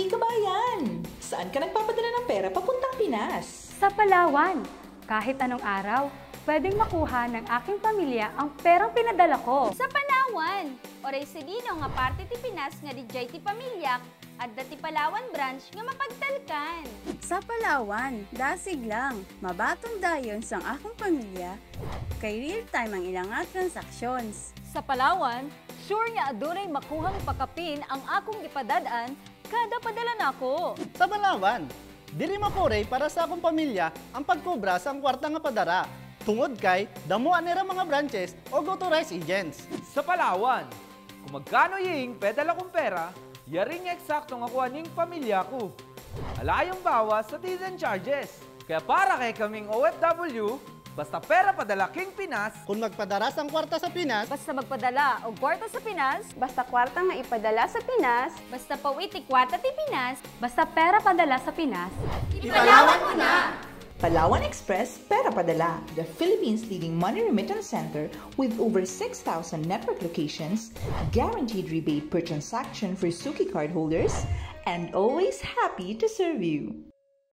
Uwing Kabayan! Saan ka nagpapadala ng pera papuntang Pinas? Sa Palawan. Kahit anong araw, pwedeng makuha ng aking pamilya ang perang pinadala ko. Sa Palawan! Oray selino nga parte ti Pinas nga dijay ti pamilya at dati Palawan branch nga mapagtalkan. Sa Palawan, dasig lang. Mabatong dayon sang akong pamilya kay real time ang ilang transactions. Sa Palawan, sure nga adunay makuhang pakapin ang akong gipadadaan kada padala nako. Sa Palawan, dili makuray para sa akong pamilya ang pagkobra sa kwarta nga padara tungod kay damo anira mga branches o authorized agents. Sa Palawan, kung magkano ying pedala kong pera, yari nga eksakto nga kuha ning pamilya ko. Alayong bawas sa fees and charges. Kaya para kay kaming OFW, basta pera padala king Pinas. Kung magpadara sang kwarta sa Pinas. Basta magpadala o kwarta sa Pinas. Basta kwarta nga ipadala sa Pinas. Basta pawiti kwarta ti Pinas. Basta pera padala sa Pinas. Ipalawan mo na! Palawan Express Pera Padala, the Philippines' leading money remittance center with over 6,000 network locations, guaranteed rebate per transaction for Suki card holders, and always happy to serve you.